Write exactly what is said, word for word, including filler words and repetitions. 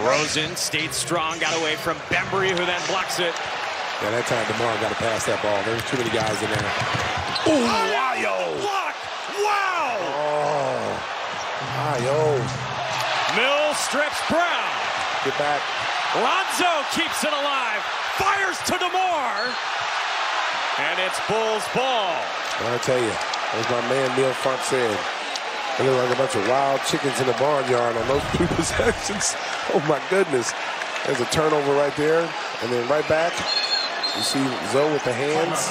DeRozan stayed strong, got away from Bembry, who then blocks it. Yeah, that time DeMar got to pass that ball. There's too many guys in there. Ooh, wow, yo! Block! Wow! Oh, wow, yo! Mill strips Brown. Get back. Lonzo keeps it alive. Fires to DeMar. And it's Bulls ball. Well, I tell you, as my man Mill Foxen said, they look like a bunch of wild chickens in the barnyard on those two possessions. Oh, my goodness. There's a turnover right there. And then right back, you see Zoe with the hands.